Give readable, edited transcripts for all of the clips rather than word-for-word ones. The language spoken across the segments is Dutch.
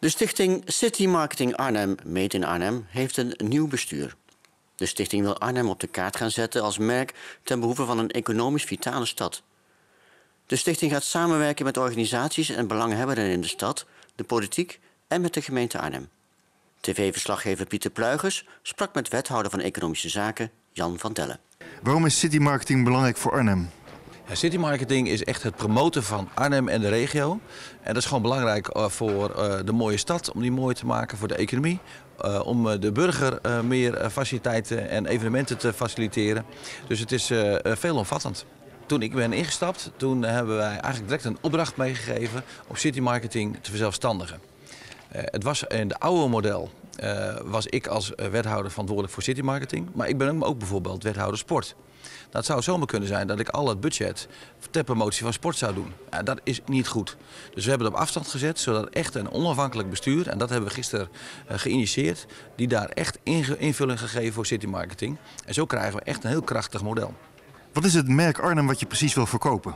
De stichting City Marketing Arnhem, Made in Arnhem, heeft een nieuw bestuur. De stichting wil Arnhem op de kaart gaan zetten als merk ten behoeve van een economisch vitale stad. De stichting gaat samenwerken met organisaties en belanghebbenden in de stad, de politiek en met de gemeente Arnhem. TV-verslaggever Pieter Pluijgers sprak met wethouder van Economische Zaken Jan van Dellen. Waarom is City Marketing belangrijk voor Arnhem? City marketing is echt het promoten van Arnhem en de regio. En dat is gewoon belangrijk voor de mooie stad, om die mooi te maken, voor de economie. Om de burger meer faciliteiten en evenementen te faciliteren. Dus het is veelomvattend. Toen ik ben ingestapt, toen hebben wij eigenlijk direct een opdracht meegegeven om city marketing te verzelfstandigen. Het was in het oude model. Was ik als wethouder verantwoordelijk voor citymarketing, maar ik ben ook bijvoorbeeld wethouder sport. Dat zou zomaar kunnen zijn dat ik al het budget ter promotie van sport zou doen. Dat is niet goed. Dus we hebben het op afstand gezet, zodat echt een onafhankelijk bestuur, en dat hebben we gisteren geïnitieerd, die daar echt invulling gegeven voor citymarketing. En zo krijgen we echt een heel krachtig model. Wat is het merk Arnhem wat je precies wil verkopen?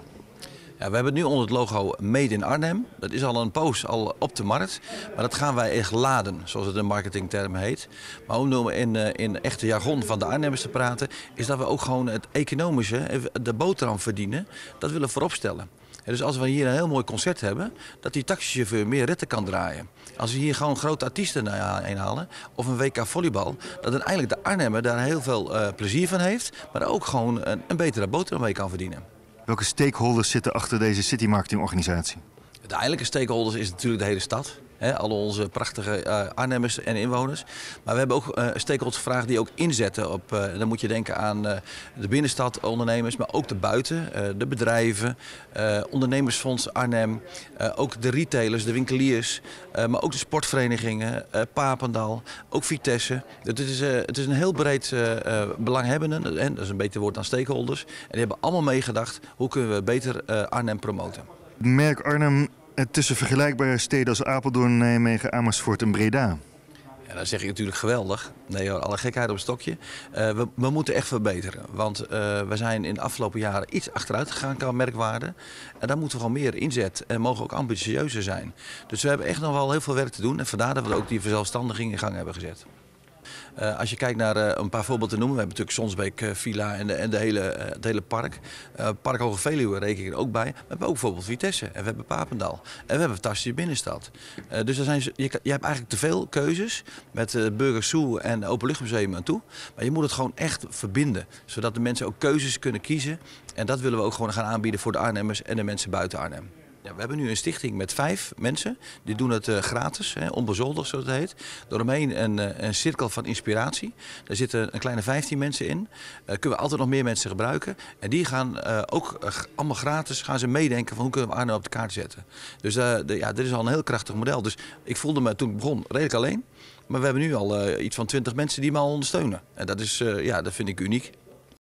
Ja, we hebben het nu onder het logo Made in Arnhem. Dat is al een poos op de markt. Maar dat gaan wij echt laden, zoals het in marketingterm heet. Maar om in echte jargon van de Arnhemmers te praten, is dat we ook gewoon het economische, de boterham verdienen, dat willen vooropstellen. En dus als we hier een heel mooi concert hebben, dat die taxichauffeur meer ritten kan draaien. Als we hier gewoon grote artiesten heen halen, of een WK volleybal, dat uiteindelijk de Arnhemmer daar heel veel plezier van heeft, maar ook gewoon een betere boterham mee kan verdienen. Welke stakeholders zitten achter deze city marketing organisatie? De eigenlijke stakeholders is natuurlijk de hele stad. Al onze prachtige Arnhemmers en inwoners. Maar we hebben ook stakeholders gevraagd die ook inzetten op. Dan moet je denken aan de binnenstad ondernemers, maar ook de buiten, de bedrijven, ondernemersfonds Arnhem, ook de retailers, de winkeliers, maar ook de sportverenigingen, Papendal, ook Vitesse. Het is een heel breed belanghebbenden, en dat is een beter woord dan stakeholders. En die hebben allemaal meegedacht hoe kunnen we beter Arnhem promoten. Het merk Arnhem. Tussen vergelijkbare steden als Apeldoorn, Nijmegen, Amersfoort en Breda. Ja, dat zeg ik natuurlijk geweldig. Nee hoor, alle gekheid op het stokje. We moeten echt verbeteren. Want we zijn in de afgelopen jaren iets achteruit gegaan qua merkwaarde. En daar moeten we gewoon meer inzet en mogen ook ambitieuzer zijn. Dus we hebben echt nog wel heel veel werk te doen. En vandaar dat we ook die verzelfstandiging in gang hebben gezet. Als je kijkt naar een paar voorbeelden te noemen, we hebben natuurlijk Sonsbeek, Villa en het hele park. Park Hoge Veluwe reken ik er ook bij. We hebben ook bijvoorbeeld Vitesse en we hebben Papendal. En we hebben een fantastische binnenstad. Dus er zijn, je hebt eigenlijk te veel keuzes met Burger Zoo en Openlucht Museum aan toe. Maar je moet het gewoon echt verbinden, zodat de mensen ook keuzes kunnen kiezen. En dat willen we ook gewoon gaan aanbieden voor de Arnhemmers en de mensen buiten Arnhem. Ja, we hebben nu een stichting met 5 mensen. Die doen het gratis, onbezoldigd zoals het heet. Doorheen een cirkel van inspiratie. Daar zitten een kleine 15 mensen in. Kunnen we altijd nog meer mensen gebruiken. En die gaan ook allemaal gratis gaan ze meedenken van hoe kunnen we Arnhem op de kaart zetten. Dus dit is al een heel krachtig model. Dus ik voelde me toen ik begon redelijk alleen. Maar we hebben nu al iets van 20 mensen die me al ondersteunen. En dat vind ik uniek.